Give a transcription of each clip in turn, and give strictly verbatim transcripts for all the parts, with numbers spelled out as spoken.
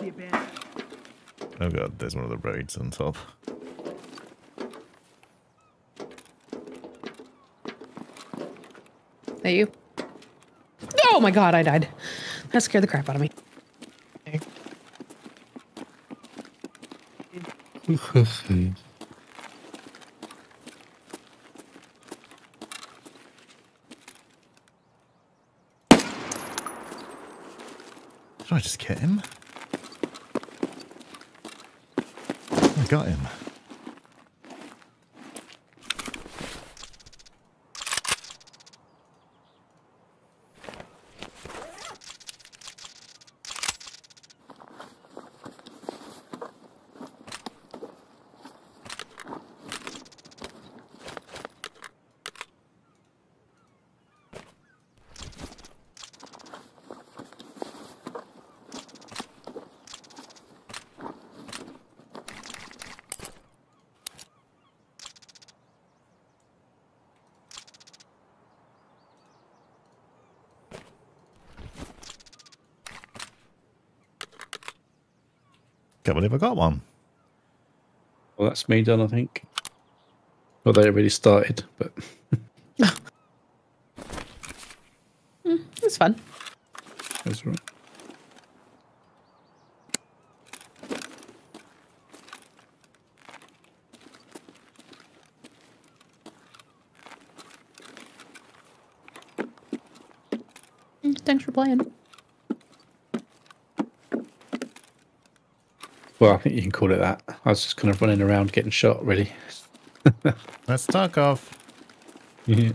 the abandoned. Oh god, there's one of the roads on top. Hey, you. Oh my god, I died. That scared the crap out of me. Did I just get him? I got him. I can't believe I got one. Well, that's me done, I think. Well, they already started, but... mm, it's fun. That's right. Mm, thanks for playing. Well, I think you can call it that. I was just kind of running around getting shot, really. Let's talk off. Yeah.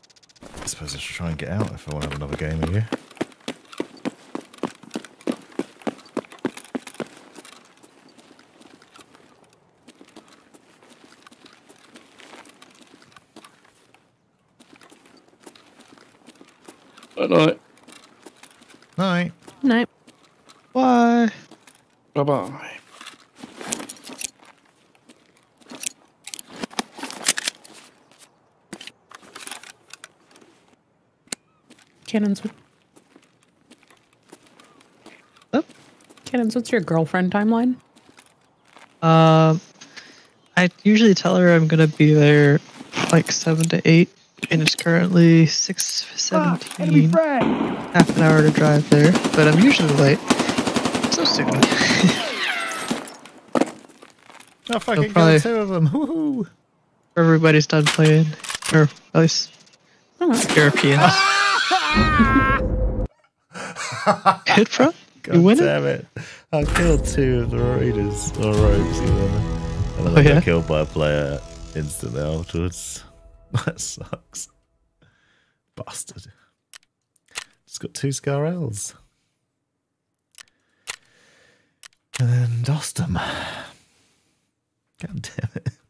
I suppose I should try and get out if I want to have another game with you. Night. Night. Night. Bye. Bye bye. Cannons. Oh. Cannons, what's your girlfriend timeline? Um, uh, I usually tell her I'm gonna be there like seven to eight. And it's currently six seventeen, ah, half an hour to drive there, but I'm usually late, so soon. I fucking got two of them, woohoo! Everybody's done playing, or at least Europeans. Hit from? You win it? Damn it. I killed two of the raiders, or rogues even, and I got oh, yeah? killed by a player instantly afterwards. That sucks. Bastard. Just got two Scar-L's. And then dossed them. God damn it.